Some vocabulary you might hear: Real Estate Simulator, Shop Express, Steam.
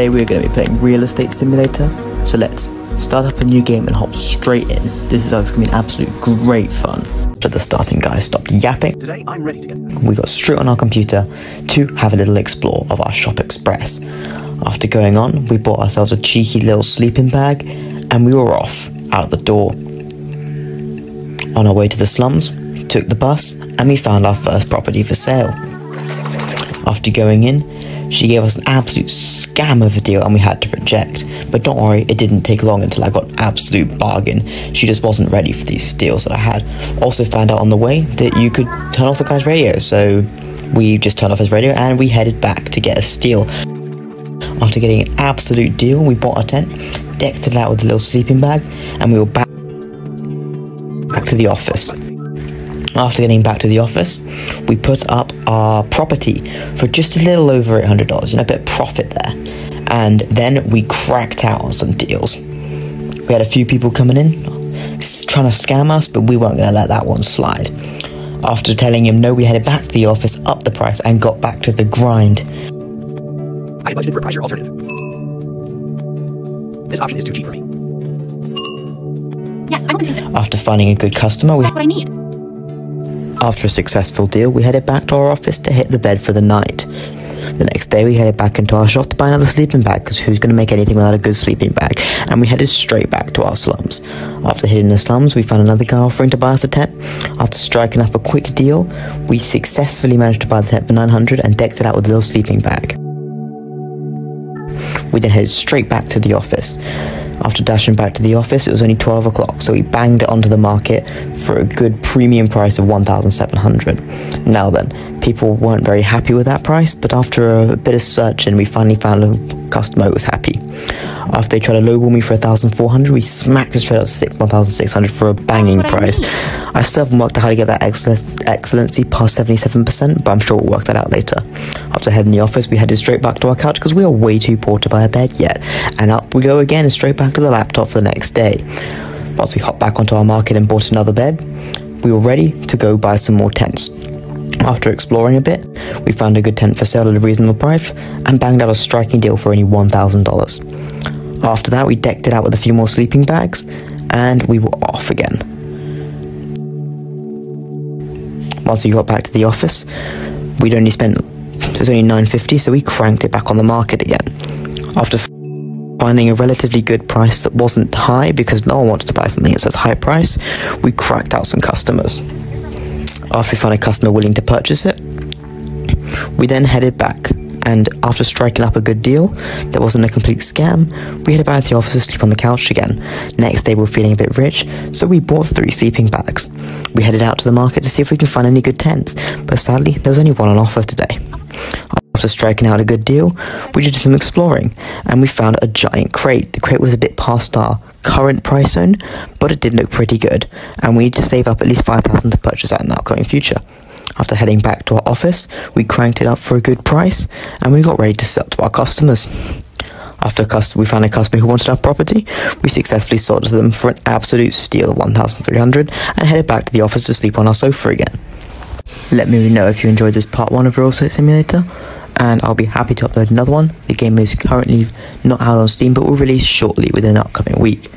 Today we are going to be playing Real Estate Simulator, so let's start up a new game and hop straight in. This is going to be an absolute great fun. But the starting guy stopped yapping. Today I'm ready to go. We got straight on our computer to have a little explore of our Shop Express. After going on, we bought ourselves a cheeky little sleeping bag and we were off out the door. On our way to the slums, we took the bus and we found our first property for sale. After going in, she gave us an absolute scam of a deal and we had to reject. But don't worry, it didn't take long until I got an absolute bargain. She just wasn't ready for these deals that I had. Also found out on the way that you could turn off the guy's radio, so we just turned off his radio and we headed back to get a steal. After getting an absolute deal, we bought our tent, decked it out with a little sleeping bag, and we were back to the office. After getting back to the office, we put up our property for just a little over $800, a bit of profit there. And then we cracked out on some deals. We had a few people coming in, trying to scam us, but we weren't going to let that one slide. After telling him no, we headed back to the office, up the price, and got back to the grind. I budgeted for a pricier alternative. This option is too cheap for me. Yes, I want to consider. After finding a good customer, that's what I need. After a successful deal, we headed back to our office to hit the bed for the night. The next day, we headed back into our shop to buy another sleeping bag, because who's going to make anything without a good sleeping bag? And we headed straight back to our slums. After hitting the slums, we found another guy offering to buy us a tent. After striking up a quick deal, we successfully managed to buy the tent for $900 and decked it out with a little sleeping bag. We then headed straight back to the office. After dashing back to the office, it was only 12 o'clock, so we banged it onto the market for a good premium price of $1,700. Now then, people weren't very happy with that price, but after a bit of searching, we finally found a customer who was happy. After they tried to lowball me for $1,400, we smacked it straight up to $1,600 for a banging price. I still haven't worked out how to get that excellency past 77%, but I'm sure we'll work that out later. After heading the office, we headed straight back to our couch because we are way too poor to buy a bed yet. And up we go again and straight back to the laptop for the next day. Once we hopped back onto our market and bought another bed, we were ready to go buy some more tents. After exploring a bit, we found a good tent for sale at a reasonable price and banged out a striking deal for only $1,000. After that, we decked it out with a few more sleeping bags and we were off again. Once we got back to the office, we'd only spent, it was only $9.50, so we cranked it back on the market again. After finding a relatively good price that wasn't high, because no one wants to buy something that says high price, we cracked out some customers. After we found a customer willing to purchase it, we then headed back, and after striking up a good deal that wasn't a complete scam, we headed back to the office to sleep on the couch again. Next day we were feeling a bit rich, so we bought 3 sleeping bags. We headed out to the market to see if we can find any good tents, but sadly there was only one on offer today. After striking out a good deal, we did some exploring, and we found a giant crate. The crate was a bit past our current price zone, but it did look pretty good, and we need to save up at least $5,000 to purchase that in the upcoming future. After heading back to our office, we cranked it up for a good price, and we got ready to sell to our customers. After we found a customer who wanted our property, we successfully sold to them for an absolute steal of $1,300 and headed back to the office to sleep on our sofa again. Let me know if you enjoyed this part 1 of Real Estate Simulator, and I'll be happy to upload another one. The game is currently not out on Steam, but will release shortly within the upcoming week.